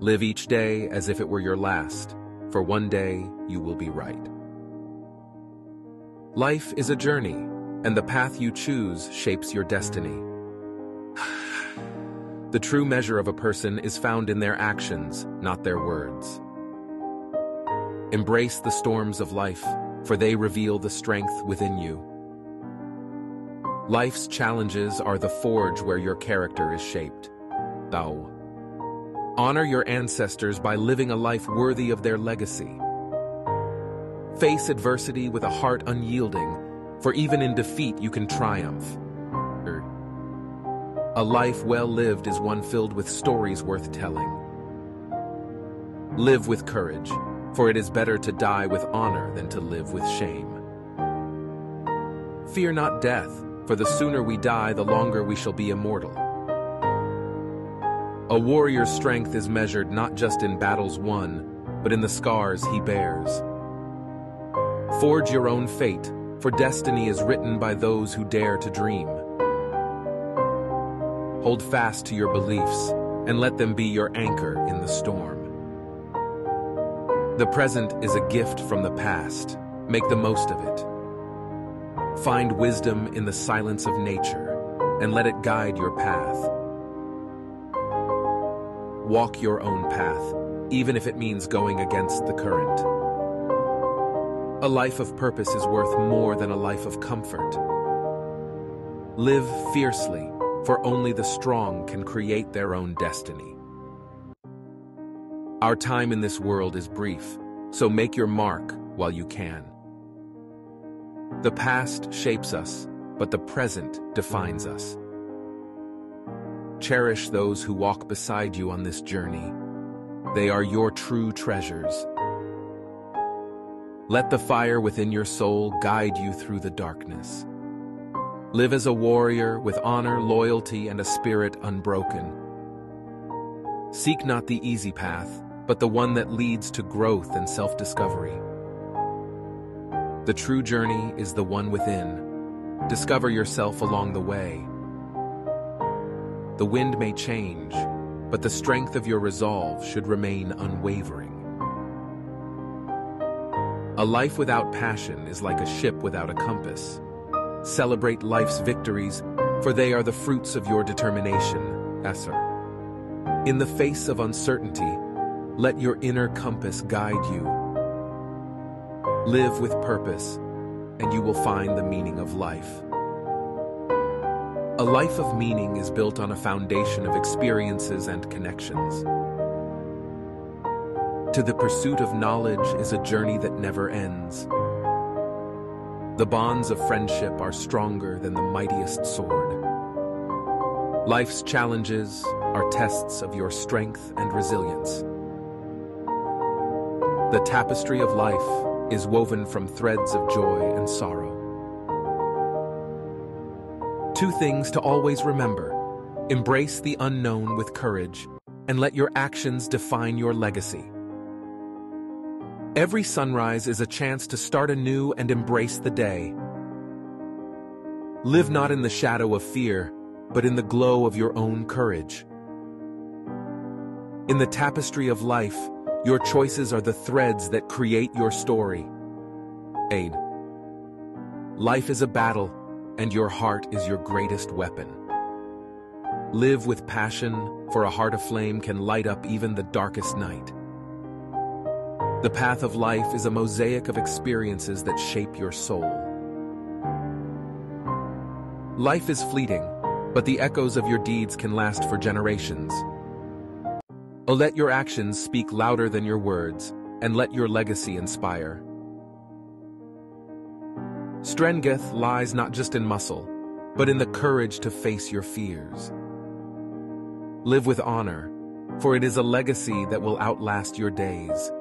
Live each day as if it were your last, for one day you will be right. Life is a journey, and the path you choose shapes your destiny. The true measure of a person is found in their actions, not their words. Embrace the storms of life, for they reveal the strength within you. Life's challenges are the forge where your character is shaped. Tao. Honor your ancestors by living a life worthy of their legacy. Face adversity with a heart unyielding, for even in defeat you can triumph. A life well lived is one filled with stories worth telling. Live with courage, for it is better to die with honor than to live with shame. Fear not death, for the sooner we die, the longer we shall be immortal. A warrior's strength is measured not just in battles won, but in the scars he bears. Forge your own fate, for destiny is written by those who dare to dream. Hold fast to your beliefs, and let them be your anchor in the storm. The present is a gift from the past. Make the most of it. Find wisdom in the silence of nature, and let it guide your path. Walk your own path, even if it means going against the current. A life of purpose is worth more than a life of comfort. Live fiercely, for only the strong can create their own destiny. Our time in this world is brief, so make your mark while you can. The past shapes us, but the present defines us. Cherish those who walk beside you on this journey. They are your true treasures. Let the fire within your soul guide you through the darkness. Live as a warrior with honor, loyalty, and a spirit unbroken. Seek not the easy path, but the one that leads to growth and self-discovery. The true journey is the one within. Discover yourself along the way. The wind may change, but the strength of your resolve should remain unwavering. A life without passion is like a ship without a compass. Celebrate life's victories, for they are the fruits of your determination. In the face of uncertainty, let your inner compass guide you. Live with purpose, and you will find the meaning of life. A life of meaning is built on a foundation of experiences and connections. To the pursuit of knowledge is a journey that never ends. The bonds of friendship are stronger than the mightiest sword. Life's challenges are tests of your strength and resilience. The tapestry of life is woven from threads of joy and sorrow. Two things to always remember: embrace the unknown with courage, and let your actions define your legacy. Every sunrise is a chance to start anew and embrace the day. Live not in the shadow of fear, but in the glow of your own courage. In the tapestry of life, your choices are the threads that create your story. Life is a battle, and your heart is your greatest weapon. Live with passion, for a heart aflame can light up even the darkest night. The path of life is a mosaic of experiences that shape your soul. Life is fleeting, but the echoes of your deeds can last for generations. Oh, let your actions speak louder than your words, and let your legacy inspire. Strength lies not just in muscle, but in the courage to face your fears. Live with honor, for it is a legacy that will outlast your days.